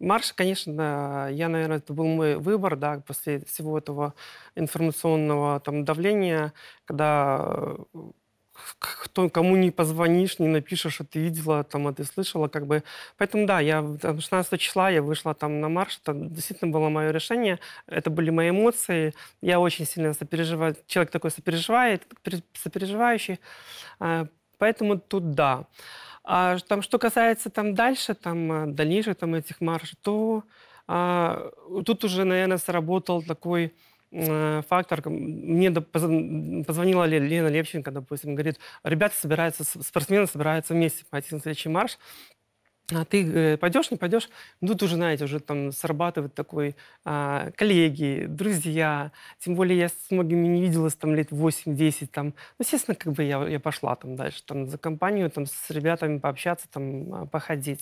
Марш, конечно, я, наверное, это был мой выбор, да, после всего этого информационного там давления, когда кому не позвонишь, не напишешь, что ты видела, там, а ты слышала, как бы. Поэтому, да, я 16 числа я вышла там на марш, это действительно было мое решение, это были мои эмоции, я очень сильно сопереживаю, человек такой сопереживающий, поэтому тут да. А там, что касается там дальше, там, дальнейших там этих марш, то тут уже, наверное, сработал такой фактор. Мне позвонила Лена Лепченко, допустим, говорит, ребята собираются, спортсмены собираются вместе пойти на следующий марш, а ты пойдешь, не пойдешь? Тут уже, знаете, уже там срабатывают такой коллеги, друзья. Тем более я с многими не виделась там лет 8-10. Там. Ну, естественно, как бы я пошла там дальше там, за компанию, там, с ребятами пообщаться, там, походить.